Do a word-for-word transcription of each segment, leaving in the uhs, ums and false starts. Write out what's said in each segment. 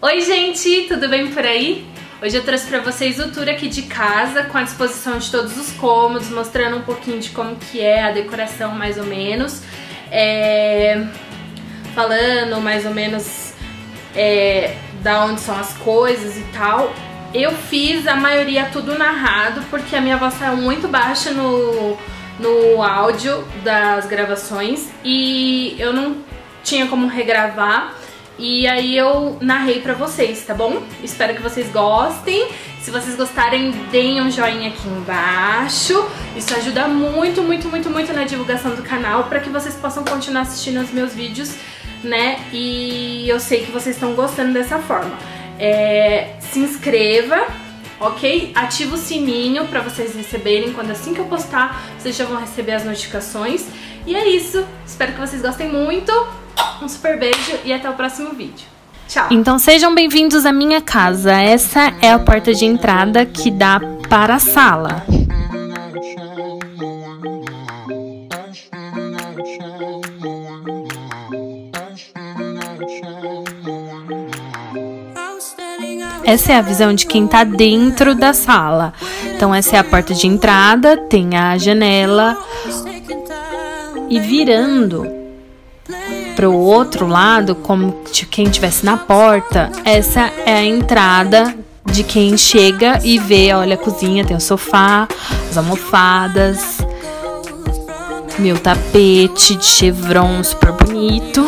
Oi gente, tudo bem por aí? Hoje eu trouxe pra vocês o tour aqui de casa, com a disposição de todos os cômodos, mostrando um pouquinho de como que é a decoração mais ou menos, é... falando mais ou menos é... da onde são as coisas e tal. Eu fiz a maioria tudo narrado, porque a minha voz tá muito baixa no, no áudio das gravações e eu não tinha como regravar. E aí eu narrei pra vocês, tá bom? Espero que vocês gostem. Se vocês gostarem, deem um joinha aqui embaixo. Isso ajuda muito, muito, muito, muito na divulgação do canal, pra que vocês possam continuar assistindo os meus vídeos, né? E eu sei que vocês estão gostando dessa forma. É, se inscreva, ok? Ativa o sininho pra vocês receberem. Quando assim que eu postar, vocês já vão receber as notificações. E é isso. Espero que vocês gostem muito. Um super beijo e até o próximo vídeo. Tchau! Então sejam bem-vindos à minha casa. Essa é a porta de entrada que dá para a sala. Essa é a visão de quem tá dentro da sala. Então essa é a porta de entrada, tem a janela. E virando para o outro lado, como de quem estivesse na porta, essa é a entrada de quem chega e vê, olha a cozinha, tem o sofá, as almofadas, meu tapete de chevron super bonito.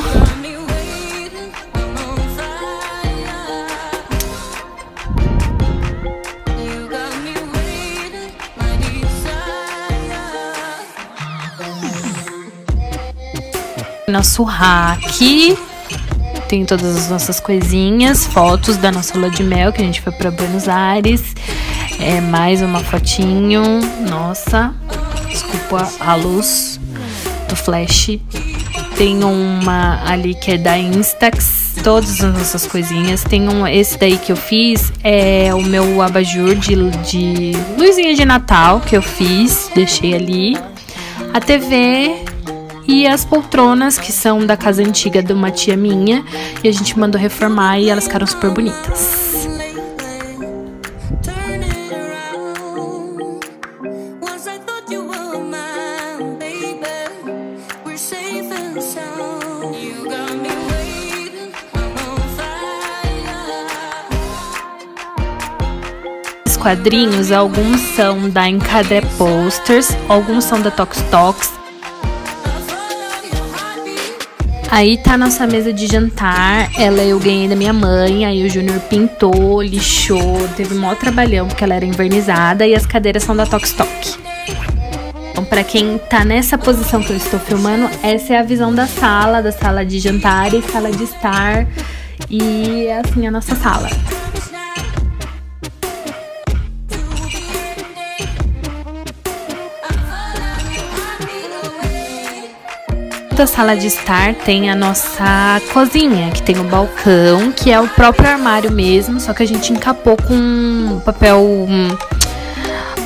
Nosso rack, tem todas as nossas coisinhas, fotos da nossa lua de mel que a gente foi para Buenos Aires, é mais uma fotinho, nossa, desculpa a luz do flash, tem uma ali que é da Instax, todas as nossas coisinhas, tem um, esse daí que eu fiz é o meu abajur de, de luzinha de Natal que eu fiz, deixei ali, a T V e as poltronas, que são da casa antiga de uma tia minha, e a gente mandou reformar e elas ficaram super bonitas. Os quadrinhos, alguns são da Encadé Posters, alguns são da Tox Talks. Aí tá a nossa mesa de jantar, ela eu ganhei da minha mãe, aí o Júnior pintou, lixou, teve um maior trabalhão porque ela era envernizada e as cadeiras são da Tok&Stok. Então pra quem tá nessa posição que eu estou filmando, essa é a visão da sala, da sala de jantar e sala de estar, e é assim a nossa sala. Da sala de estar tem a nossa cozinha, que tem o balcão, que é o próprio armário mesmo, só que a gente encapou com papel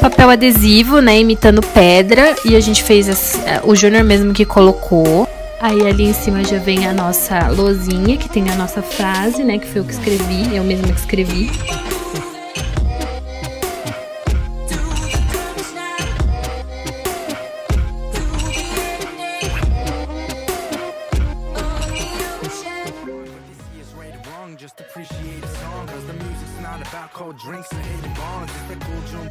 papel adesivo, né, imitando pedra, e a gente fez as, o Júnior mesmo que colocou. Aí ali em cima já vem a nossa lousinha, que tem a nossa frase, né, que foi eu que escrevi, eu mesma que escrevi.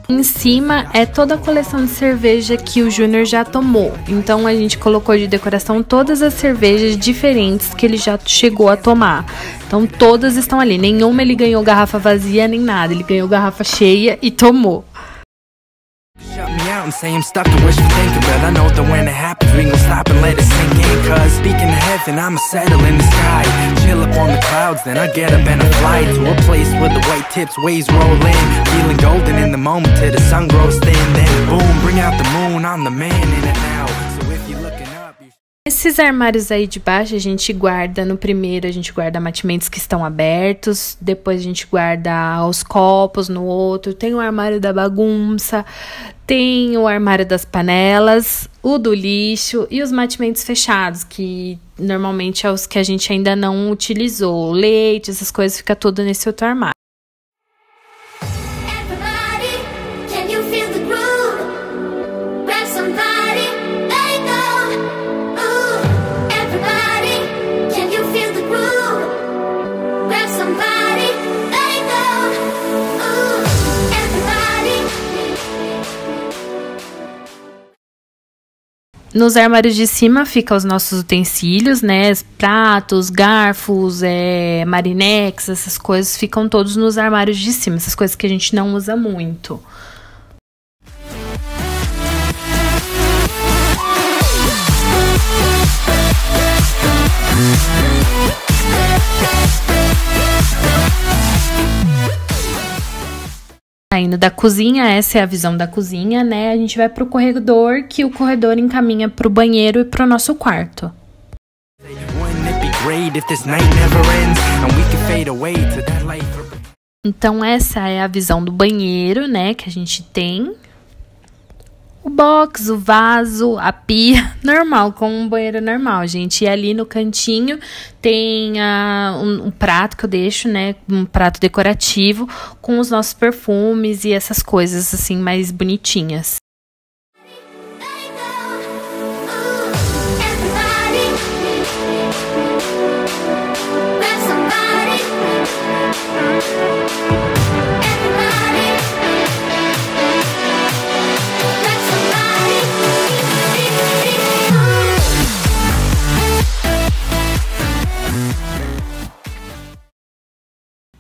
Em cima é toda a coleção de cerveja que o Júnior já tomou. Então a gente colocou de decoração todas as cervejas diferentes que ele já chegou a tomar. Então todas estão ali, nenhuma ele ganhou garrafa vazia nem nada, ele ganhou garrafa cheia e tomou. Esses armários aí de baixo a gente guarda, no primeiro a gente guarda mantimentos que estão abertos, depois a gente guarda os copos no outro, tem o armário da bagunça, tem o armário das panelas, o do lixo e os mantimentos fechados, que normalmente é os que a gente ainda não utilizou, leite, essas coisas, fica tudo nesse outro armário. Nos armários de cima ficam os nossos utensílios, né, pratos, garfos, é, marinex, essas coisas ficam todos nos armários de cima, essas coisas que a gente não usa muito. Saindo da cozinha, essa é a visão da cozinha, né? A gente vai pro corredor, que o corredor encaminha pro banheiro e pro nosso quarto. Então essa é a visão do banheiro, né? Que a gente tem o box, o vaso, a pia, normal, como um banheiro normal, gente. E ali no cantinho tem a, um, um prato que eu deixo, né, um prato decorativo com os nossos perfumes e essas coisas, assim, mais bonitinhas.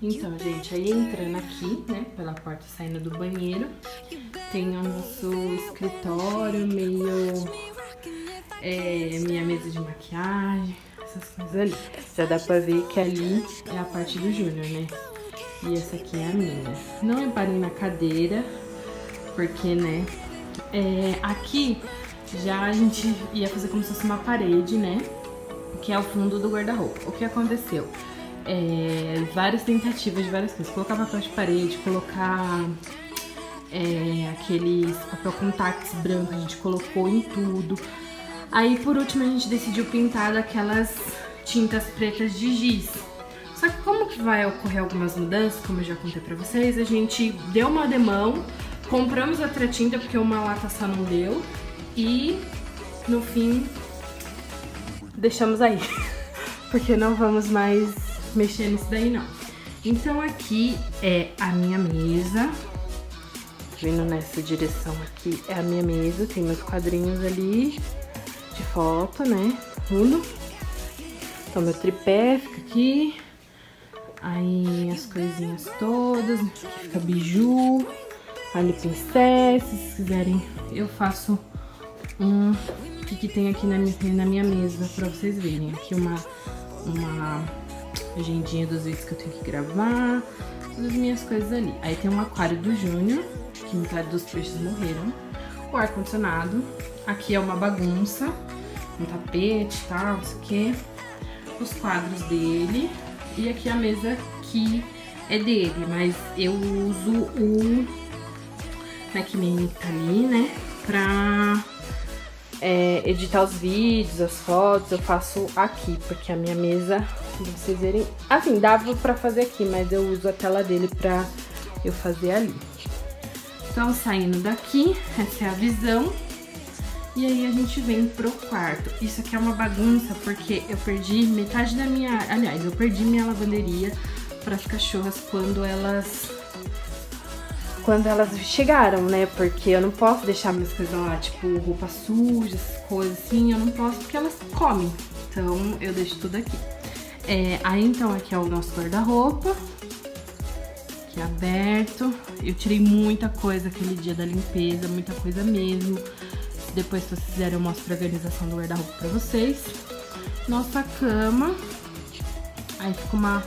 Então, gente, aí entrando aqui, né, pela porta saindo do banheiro, tem o nosso escritório, meio, é, minha mesa de maquiagem, essas coisas ali. Já dá pra ver que ali é a parte do Júnior, né? E essa aqui é a minha. Não reparem na cadeira, porque, né, é, aqui já a gente ia fazer como se fosse uma parede, né, que é o fundo do guarda-roupa. O que aconteceu? É, várias tentativas de várias coisas, colocar papel de parede, colocar é, aqueles papel contact branco, a gente colocou em tudo. Aí por último a gente decidiu pintar daquelas tintas pretas de giz. Só que como que vai ocorrer algumas mudanças, como eu já contei pra vocês, a gente deu uma demão, compramos outra tinta porque uma lata só não deu e no fim deixamos aí, porque não vamos mais mexer nisso daí não. Então aqui é a minha mesa, vindo nessa direção aqui é a minha mesa, tem meus quadrinhos ali de foto, né, tudo. Então meu tripé fica aqui, aí as coisinhas todas, aqui fica biju, ali pincéis, se vocês quiserem eu faço um, o que que tem aqui na minha, na minha mesa pra vocês verem, aqui uma uma agendinha dos vídeos que eu tenho que gravar, todas as minhas coisas ali. Aí tem um aquário do Júnior, que metade dos peixes morreram. O ar-condicionado. Aqui é uma bagunça, um tapete e tal, não sei o que. Os quadros dele. E aqui a mesa que é dele, mas eu uso o Mac mini que tá ali, né, pra é, editar os vídeos, as fotos, eu faço aqui, porque a minha mesa... Pra vocês verem, assim, dava pra fazer aqui, mas eu uso a tela dele pra eu fazer ali. Então, saindo daqui, essa é a visão. E aí a gente vem pro quarto. Isso aqui é uma bagunça, porque eu perdi metade da minha... Aliás, eu perdi minha lavanderia pras cachorras quando elas... Quando elas chegaram, né? Porque eu não posso deixar minhas coisas lá, tipo, roupa suja, essas coisas assim. Eu não posso, porque elas comem. Então, eu deixo tudo aqui. É, aí então aqui é o nosso guarda-roupa, que é aberto. Eu tirei muita coisa aquele dia da limpeza, muita coisa mesmo. Depois, se vocês quiserem, eu mostro a organização do guarda-roupa pra vocês. Nossa cama, aí fica uma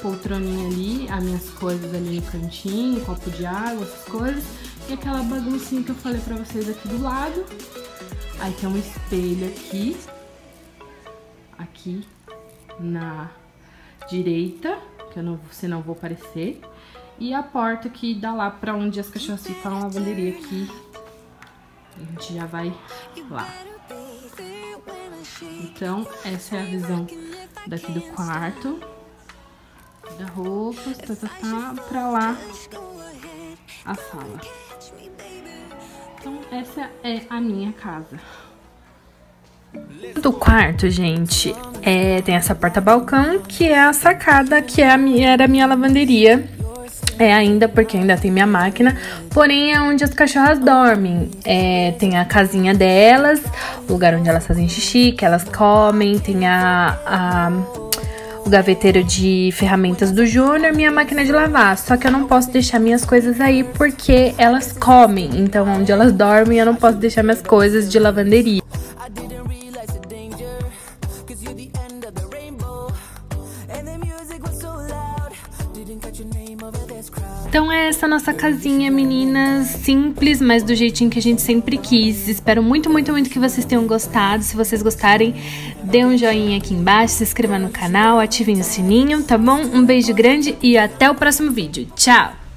poltroninha ali, as minhas coisas ali no cantinho, copo de água, essas coisas. E aquela baguncinha que eu falei pra vocês aqui do lado. Aí tem um espelho aqui. aqui na direita, que eu não, senão vou aparecer. E a porta que dá lá pra onde as cachorras ficam, a lavanderia aqui. A gente já vai lá. Então, essa é a visão daqui do quarto. Da roupa, tá, tá, tá, pra lá a sala. Então, essa é a minha casa. Do quarto, gente, é, tem essa porta-balcão, que é a sacada, que é a minha, era a minha lavanderia. É ainda, porque ainda tem minha máquina, porém é onde as cachorras dormem. É, tem a casinha delas, o lugar onde elas fazem xixi, que elas comem, tem a, a, o gaveteiro de ferramentas do Júnior, minha máquina de lavar. Só que eu não posso deixar minhas coisas aí, porque elas comem. Então, onde elas dormem, eu não posso deixar minhas coisas de lavanderia. Então é essa nossa casinha, meninas, simples, mas do jeitinho que a gente sempre quis. Espero muito, muito, muito que vocês tenham gostado. Se vocês gostarem, dê um joinha aqui embaixo, se inscreva no canal, ativem o sininho, tá bom? Um beijo grande e até o próximo vídeo. Tchau!